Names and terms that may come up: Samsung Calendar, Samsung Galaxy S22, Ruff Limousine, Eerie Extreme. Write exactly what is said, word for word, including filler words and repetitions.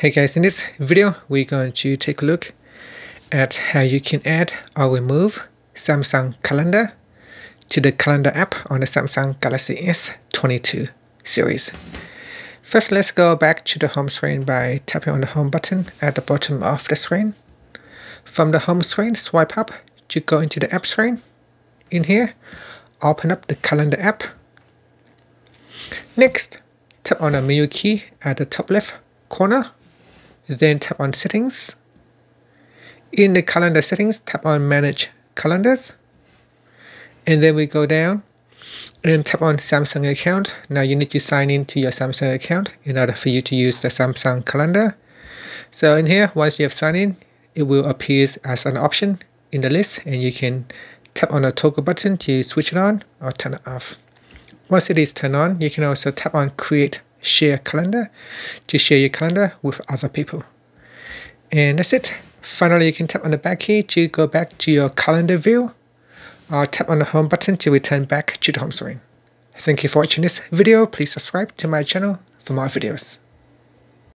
Hey guys, in this video, we're going to take a look at how you can add or remove Samsung Calendar to the Calendar app on the Samsung Galaxy S twenty-two series. First, let's go back to the home screen by tapping on the home button at the bottom of the screen. From the home screen, swipe up to go into the app screen. In here, open up the Calendar app. Next, tap on the menu key at the top left corner. Then tap on Settings. In the Calendar settings, tap on Manage Calendars. And then we go down and tap on Samsung account. Now you need to sign in to your Samsung account in order for you to use the Samsung Calendar. So in here, once you have signed in, it will appear as an option in the list, and you can tap on the toggle button to switch it on or turn it off. Once it is turned on, you can also tap on Create Share Calendar to share your calendar with other people. And that's it. Finally, you can tap on the back key to go back to your calendar view, or tap on the home button to return back to the home screen. Thank you for watching this video. Please subscribe to my channel for more videos.